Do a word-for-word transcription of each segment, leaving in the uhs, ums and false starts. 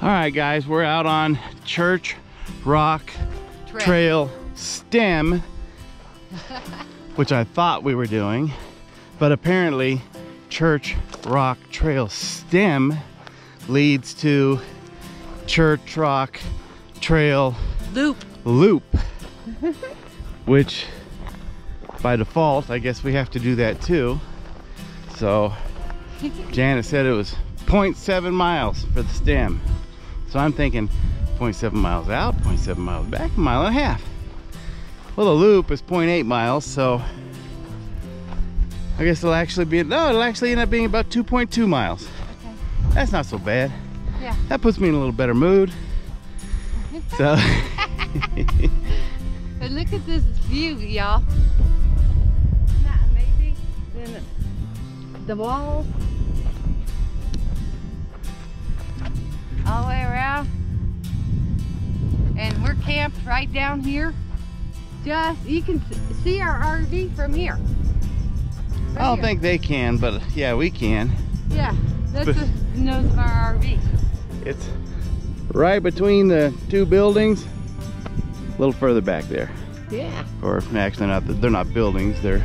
All right, guys, we're out on Church Rock Trail, Trail Stem, which I thought we were doing, but apparently Church Rock Trail Stem leads to Church Rock Trail Loop, Loop, which by default, I guess we have to do that too. So Janet said it was zero point seven miles for the stem. So I'm thinking zero point seven miles out, zero point seven miles back, a mile and a half. Well, the loop is zero point eight miles, so I guess it'll actually be, no, it'll actually end up being about two point two miles. Okay. That's not so bad. Yeah. That puts me in a little better mood. So. But look at this view, y'all. Isn't that amazing? Then the wall, all the way around. And we're camped right down here. Just, you can see our R V from here. From I don't here. think they can, but yeah, we can. Yeah, that's but the nose of our R V. It's right between the two buildings, a little further back there. Yeah. Or actually not, they're not buildings, they're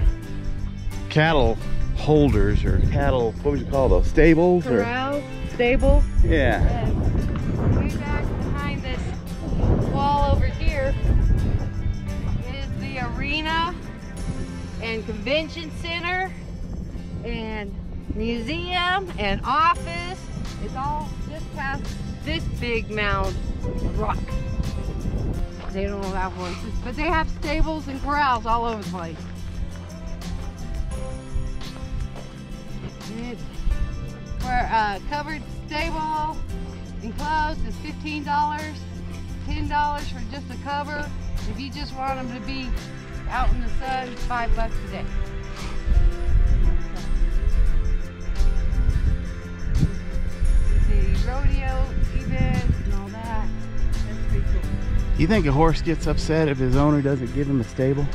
cattle holders or cattle, what would you call those? Stables? Corrals, or? Stables. Yeah. And way back behind this wall over here is the arena and convention center and museum and office. It's all just past this big mound of rock. They don't allow horses, but they have stables and corrals all over the place. Where a covered stable enclosed is fifteen dollars, ten dollars for just a cover. If you just want them to be out in the sun, it's five bucks a day. The rodeo events and all that. That's pretty cool. You think a horse gets upset if his owner doesn't give him a stable?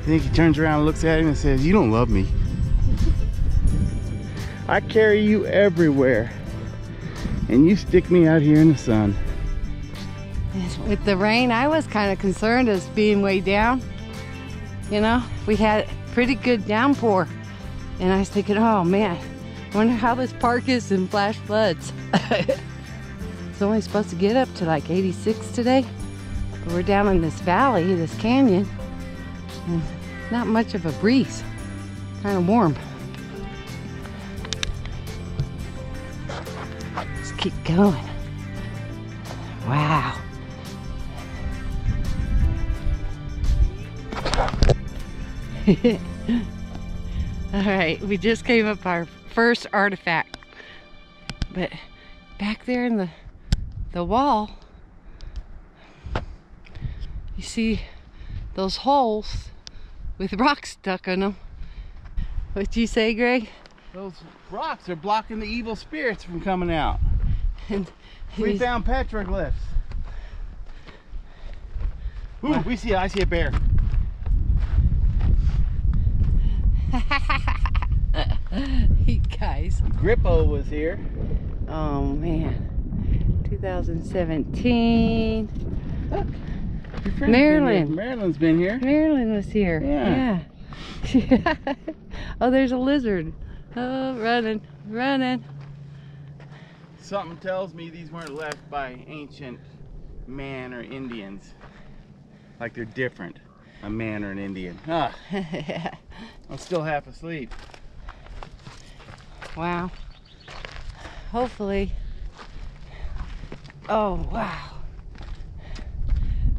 You think he turns around and looks at him and says, "You don't love me. I carry you everywhere, and you stick me out here in the sun." With the rain, I was kind of concerned as being way down. You know, we had pretty good downpour, and I was thinking, "Oh man, wonder how this park is in flash floods." It's only supposed to get up to like eighty-six today, but we're down in this valley, this canyon. And not much of a breeze, kind of warm. Let's keep going. Wow. All right, we just gave up our first artifact, but back there in the the wall, you see those holes with rocks stuck on them. What'd you say, Greg? Those rocks are blocking the evil spirits from coming out. And we found petroglyphs. Ooh, wow. we see, I see a bear. You guys. Grippo was here. Oh man, two thousand seventeen. Look. Maryland. Maryland's been here. Maryland was here. Yeah. yeah. Oh, there's a lizard. Oh, running, running. Something tells me these weren't left by ancient man or Indians. Like they're different, a man or an Indian. Ah. yeah. I'm still half asleep. Wow. Hopefully. Oh, wow.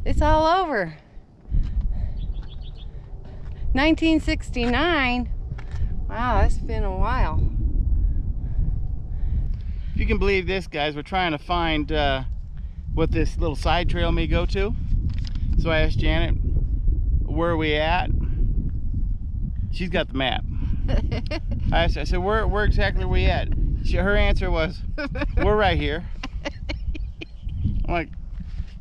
It's all over. nineteen sixty-nine. Wow, that's been a while. If you can believe this, guys, we're trying to find uh, what this little side trail may go to. So I asked Janet, where are we at? She's got the map. I asked her, I said, where, where exactly are we at? She, her answer was, we're right here. I'm like,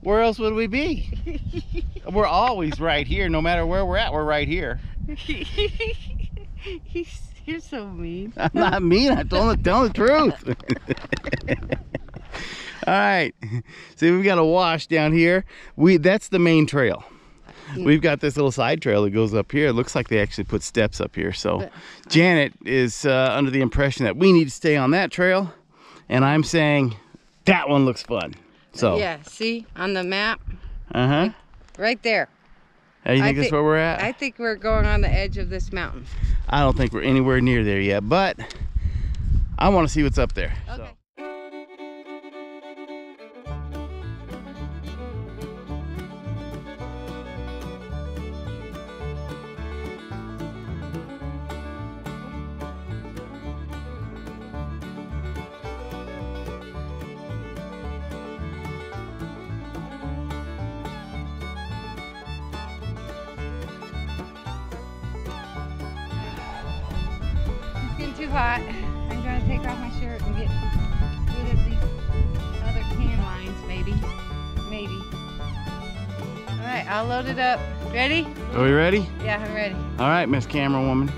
where else would we be? We're always right here, no matter where we're at, we're right here. He's You're so mean. I'm not mean. I'm telling, telling the truth. All right. See, we've got a wash down here. We That's the main trail. We've got this little side trail that goes up here. It looks like they actually put steps up here. So but, Janet is uh, under the impression that we need to stay on that trail. And I'm saying that one looks fun. So yeah, see on the map? Uh-huh. Right there. How do you think that's where we're at? I think we're going on the edge of this mountain. I don't think we're anywhere near there yet, but I want to see what's up there. Okay. So. Too hot. I'm going to take off my shirt and get rid of these other tan lines, maybe. Maybe. All right, I'll load it up. Ready? Are we ready? Yeah, I'm ready. All right, Miss Camera Woman.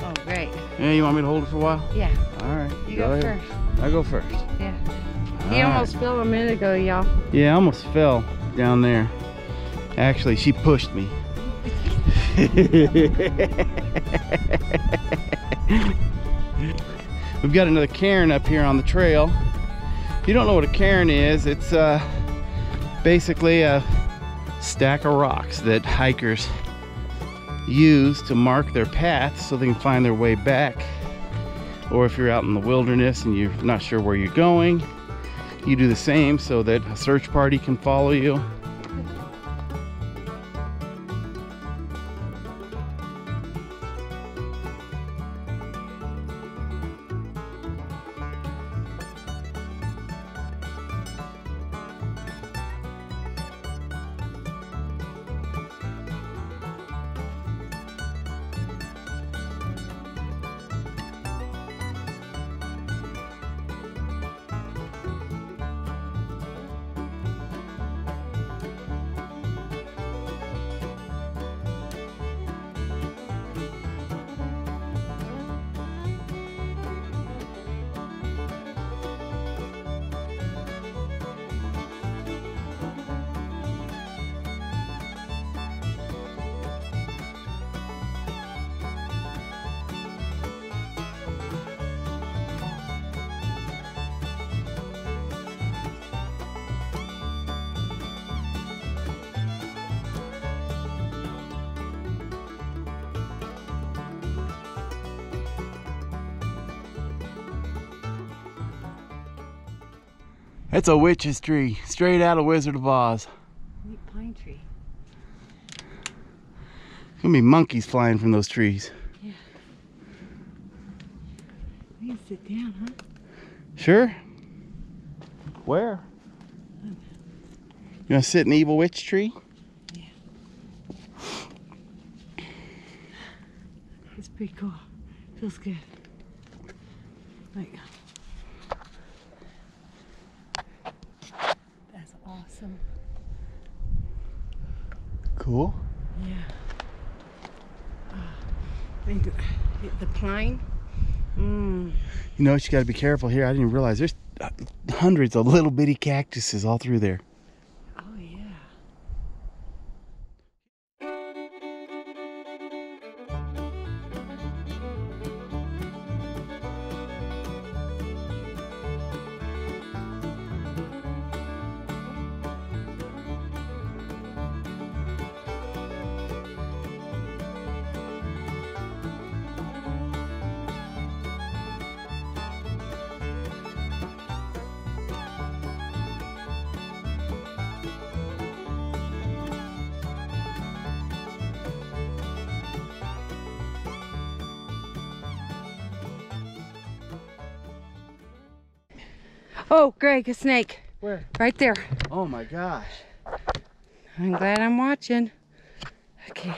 Oh, great. Yeah, you want me to hold it for a while? Yeah. All right. You go, go first. I go first. Yeah. All he almost right. fell a minute ago, y'all. Yeah, I almost fell down there. Actually, she pushed me. We've got another cairn up here on the trail. If you don't know what a cairn is, it's uh, basically a stack of rocks that hikers use to mark their path so they can find their way back. Or if you're out in the wilderness and you're not sure where you're going, you do the same so that a search party can follow you. It's a witch's tree, straight out of Wizard of Oz. Neat pine tree. There's gonna be monkeys flying from those trees. Yeah. We can sit down, huh? Sure. Where? You wanna sit in the evil witch tree? Yeah. It's pretty cool. Feels good. Like. Awesome. Cool. Yeah. Uh, the pine. Mm. You know, you got to be careful here. I didn't realize there's hundreds of little bitty cactuses all through there. Oh, Greg, a snake. Where? Right there. Oh my gosh. I'm glad I'm watching. Okay.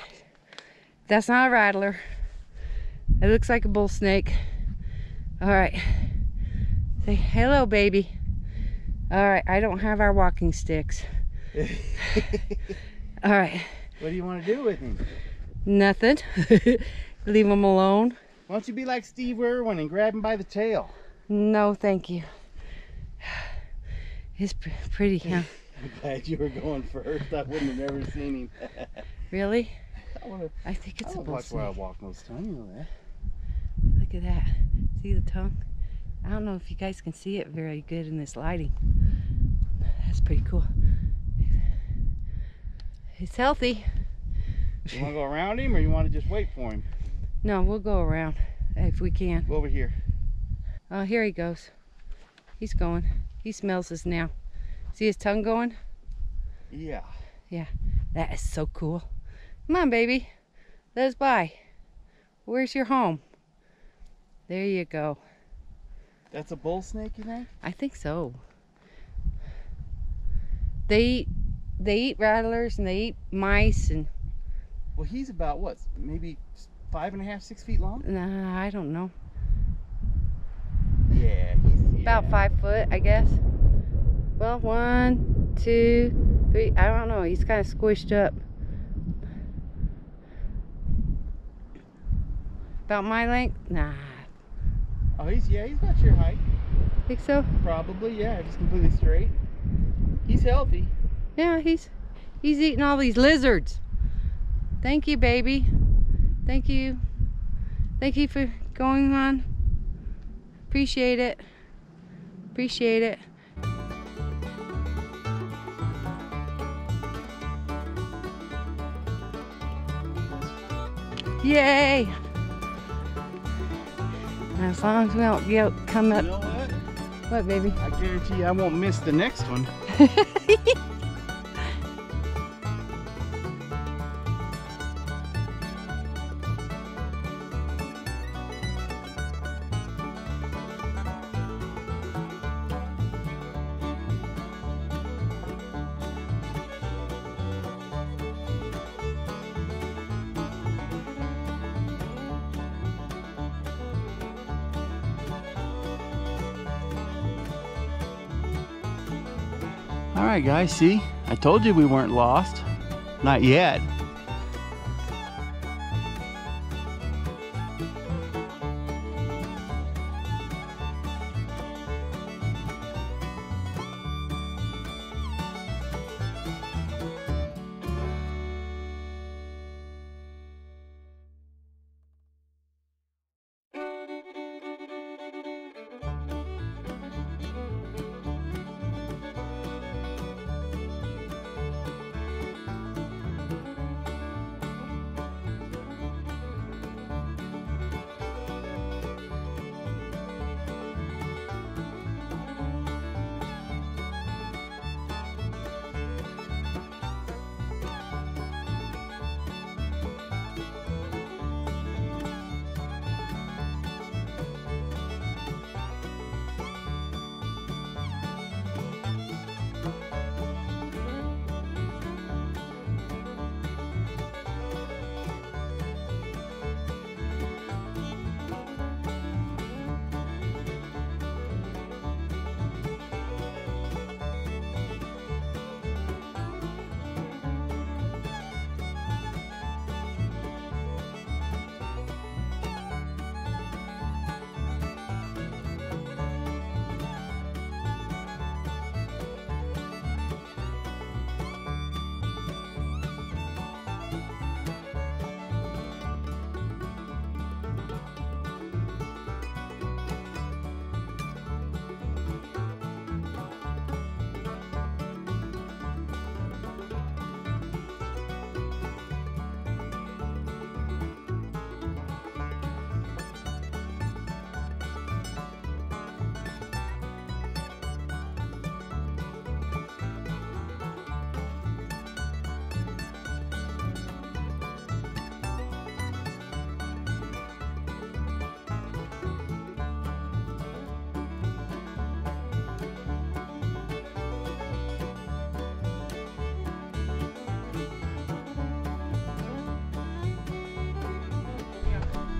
That's not a rattler. It looks like a bull snake. All right. Say hello, baby. All right. I don't have our walking sticks. All right. What do you want to do with him? Nothing. Leave him alone. Why don't you be like Steve Irwin and grab him by the tail? No, thank you. He's pr pretty, huh? I'm glad you were going first. I wouldn't have ever seen him. Really? I, wanna, I think it's I a bull snake. I don't watch where I walk most time, you know that. Look at that. See the tongue? I don't know if you guys can see it very good in this lighting. That's pretty cool. It's healthy. You want to go around him or you want to just wait for him? No, we'll go around if we can. Go over here. Oh, here he goes. He's going. He smells us now. See his tongue going? Yeah. Yeah. That is so cool. Come on, baby. Let us by. Where's your home? There you go. That's a bull snake, you think? I think so. They eat, they eat rattlers and they eat mice and... Well, he's about, what, maybe five and a half, six feet long? Nah, I don't know. Yeah, he's... About yeah. five foot, I guess. Well, one, two, three, I don't know. He's kind of squished up. About my length? Nah. Oh, he's, yeah, he's about your height. Think so? Probably, yeah, just completely straight. He's healthy. Yeah, he's he's eating all these lizards. Thank you, baby. Thank you. Thank you for going on. Appreciate it. Appreciate it. Yay! As long as we don't get, come up. You know what? What, baby? I guarantee you I won't miss the next one. Alright guys, see? I told you we weren't lost. Not yet.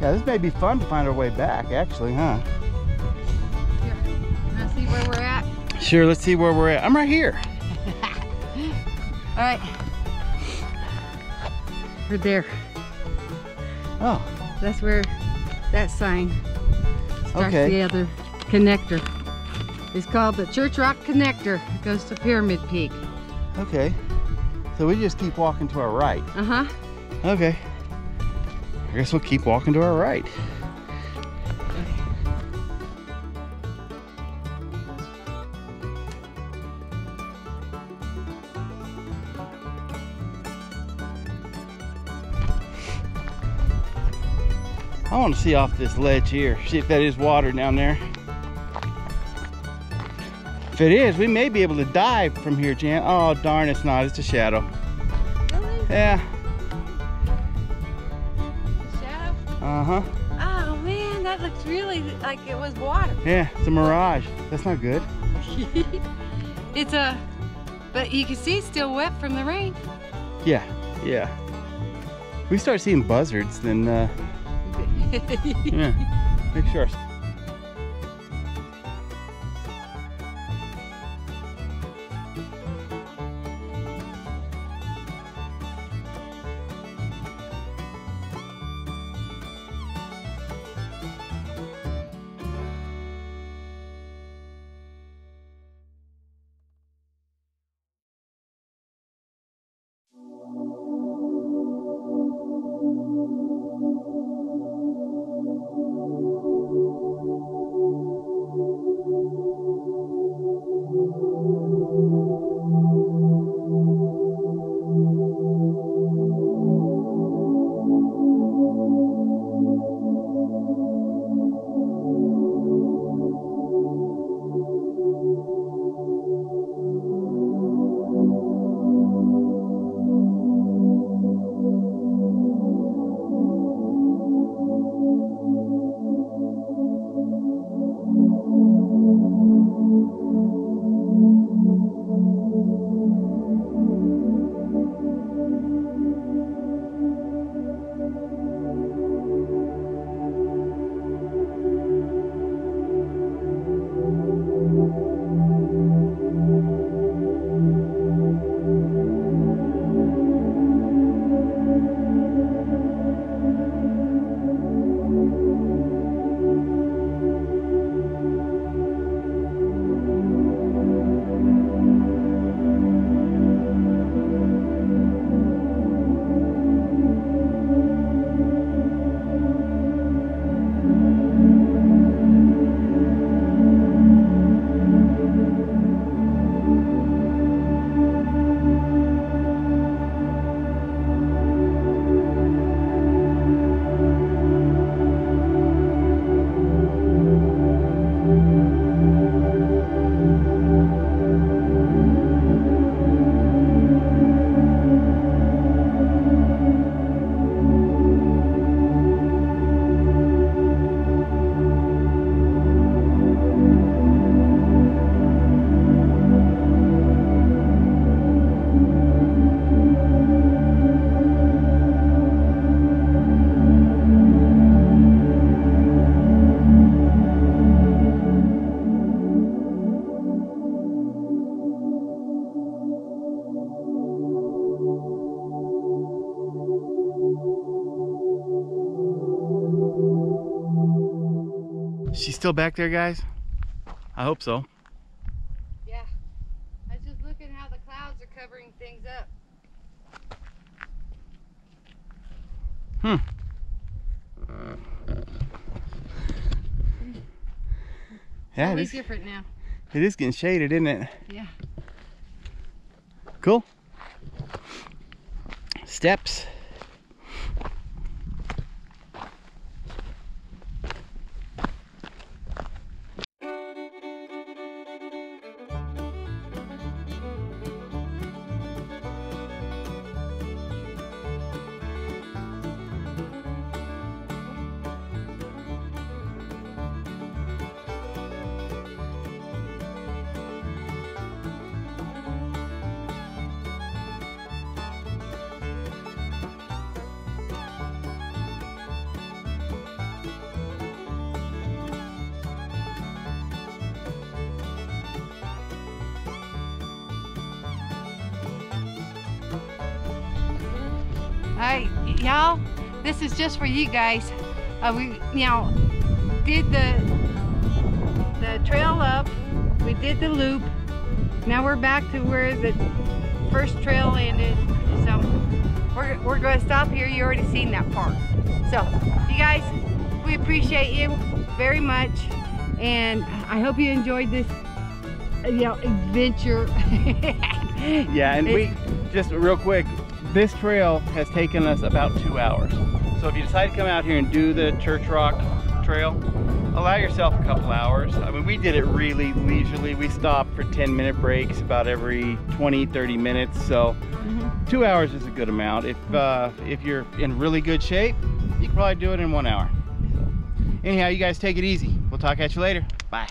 Yeah, this may be fun to find our way back, actually, huh? Here, you wanna see where we're at? Sure, let's see where we're at. I'm right here. All right. We're there. Oh. That's where that sign. Starts okay. The other connector. It's called the Church Rock Connector. It goes to Pyramid Peak. Okay. So we just keep walking to our right. Uh-huh. Okay. I guess we'll keep walking to our right. I want to see off this ledge here, see if that is water down there. If it is, we may be able to dive from here, Jan. Oh, darn, it's not. It's a shadow. Really? Yeah. It's a shadow? Uh-huh. Oh, man, that looks really like it was water. Yeah, it's a mirage. That's not good. It's a, but you can see it's still wet from the rain. Yeah, yeah. We start seeing buzzards, then... Uh, yeah, make sure. She's still back there, guys? I hope so. Yeah. I was just looking how the clouds are covering things up. Hmm. Yeah, it's different now. It is getting shaded, isn't it? Yeah. Cool. Steps. All right, y'all, this is just for you guys. Uh, we now did the the trail up, we did the loop. Now we're back to where the first trail ended. So we're, we're going to stop here. You already seen that part. So you guys, we appreciate you very much, and I hope you enjoyed this, you know, adventure. Yeah, and we just real quick, this trail has taken us about two hours. So if you decide to come out here and do the Church Rock Trail, allow yourself a couple hours. I mean, we did it really leisurely. We stopped for ten minute breaks about every twenty, thirty minutes. So mm-hmm. two hours is a good amount. If, uh, if you're in really good shape, you can probably do it in one hour. So, anyhow, you guys take it easy. We'll talk at you later. Bye.